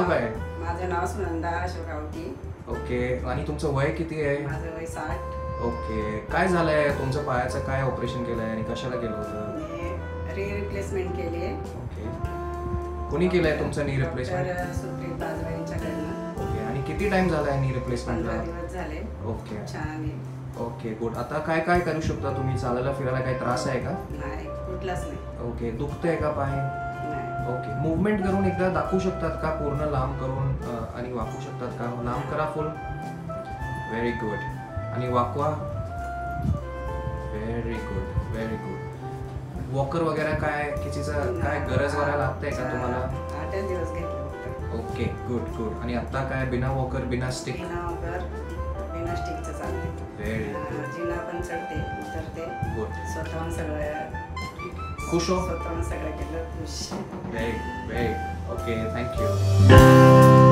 नाव काय आहे? माझे नाव सुनंदा आशेरावटी। ओके, आणि तुमचं वय किती आहे? माझे वय 60। ओके, काय झालंय तुमचं पायाचं? काय ऑपरेशन केलंय आणि कशाला केलं होतं? री रिप्लेसमेंट केली आहे। ओके, कोणी केलंय तुमचं नी रिप्लेसमेंट? सुप्रीत बाजवा यांच्याकडून। ओके, आणि किती टाइम झाला आहे नी रिप्लेसमेंटला? 15 दिवस झाले। ओके, छान आहे। Okay good. आता काय काय करू शकता तुम्ही? चालायला फिरायला काही त्रास आहे का? नाही, कुठलाच नाही। ओके, दुखतंय का पाय? नाही। ओके, मूवमेंट करून एकदा दाखवू शकतात का? पूर्ण लांब करून आणि वाकू शकतात का? लांब करा फुल। Very good. आणि वाकवा। Very good, very good. Walker वगैरे काय किचीचा काय गरज वगैरे लागते का तुम्हाला? 8 दिवस घेतलं। Okay good good. आणि आता काय बिना वॉकर बिना स्टिक? बिना वॉकर स्टिकचं चालते। Very good. जिना पण चढते उतरते स्वतःहून सगळं। खुश हो स्वतःहून सगळं केलं। खुश। Very very. Okay, thank you.